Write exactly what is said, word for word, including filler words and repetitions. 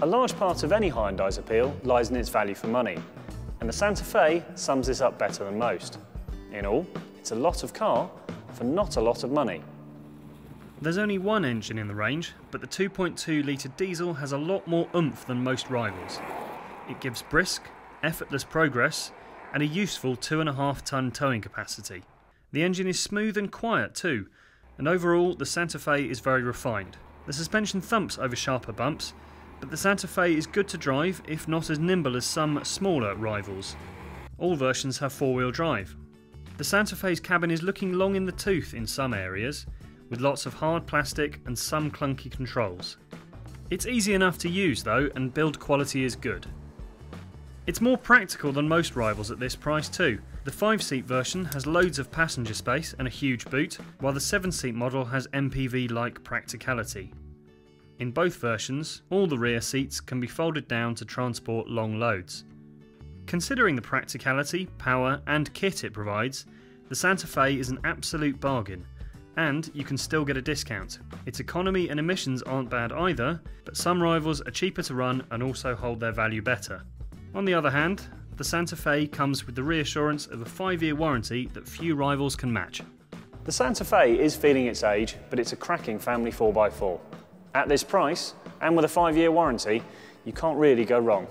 A large part of any Hyundai's appeal lies in its value for money, and the Santa Fe sums this up better than most. In all, it's a lot of car for not a lot of money. There's only one engine in the range, but the two point two litre diesel has a lot more oomph than most rivals. It gives brisk, effortless progress and a useful two and a half tonne towing capacity. The engine is smooth and quiet too, and overall the Santa Fe is very refined. The suspension thumps over sharper bumps, but the Santa Fe is good to drive, if not as nimble as some smaller rivals. All versions have four-wheel drive. The Santa Fe's cabin is looking long in the tooth in some areas, with lots of hard plastic and some clunky controls. It's easy enough to use though, and build quality is good. It's more practical than most rivals at this price too. The five-seat version has loads of passenger space and a huge boot, while the seven-seat model has M P V-like practicality. In both versions, all the rear seats can be folded down to transport long loads. Considering the practicality, power and kit it provides, the Santa Fe is an absolute bargain, and you can still get a discount. Its economy and emissions aren't bad either, but some rivals are cheaper to run and also hold their value better. On the other hand, the Santa Fe comes with the reassurance of a five-year warranty that few rivals can match. The Santa Fe is feeling its age, but it's a cracking family four by four. At this price, and with a five-year warranty, you can't really go wrong.